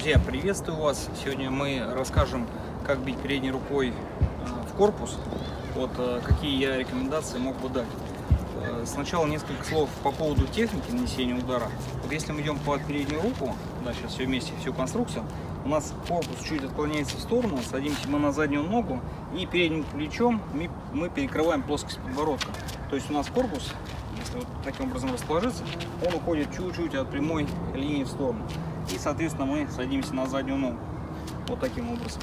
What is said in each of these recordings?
Друзья, приветствую вас! Сегодня мы расскажем, как бить передней рукой в корпус. Вот какие я рекомендации мог бы дать. Сначала несколько слов по поводу техники нанесения удара. Вот если мы идем под переднюю руку, да, сейчас все вместе, всю конструкцию, у нас корпус чуть отклоняется в сторону, садимся мы на заднюю ногу и передним плечом мы перекрываем плоскость подбородка. То есть у нас корпус, если вот таким образом расположиться, он уходит чуть-чуть от прямой линии в сторону. И, соответственно, мы садимся на заднюю ногу. Вот таким образом.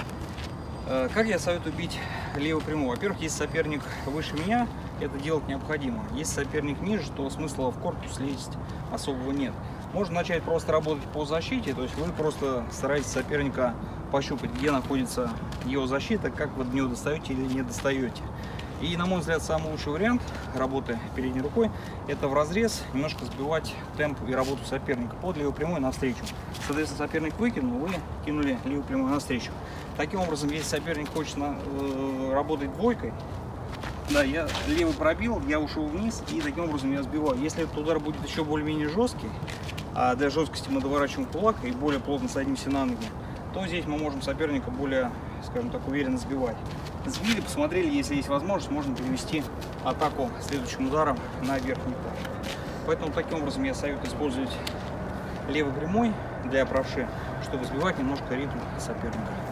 Как я советую бить левую прямую? Во-первых, если соперник выше меня, это делать необходимо. Если соперник ниже, то смысла в корпус лезть особого нет. Можно начать просто работать по защите, то есть вы просто стараетесь соперника пощупать, где находится его защита, как вы до него достаете или не достаете. И, на мой взгляд, самый лучший вариант работы передней рукой – это в разрез немножко сбивать темп и работу соперника под левую прямую навстречу. Соответственно, соперник выкинул, вы кинули левую прямую навстречу. Таким образом, если соперник хочет работать двойкой, да, я левый пробил, я ушел вниз, и таким образом я сбиваю. Если этот удар будет еще более-менее жесткий, а для жесткости мы доворачиваем кулак и более плотно садимся на ноги, то здесь мы можем соперника более, скажем так, уверенно сбивать. Сбили, посмотрели, если есть возможность, можно перевести атаку следующим ударом на верхний план. Поэтому таким образом я советую использовать левый прямой для правши, чтобы сбивать немножко ритм соперника.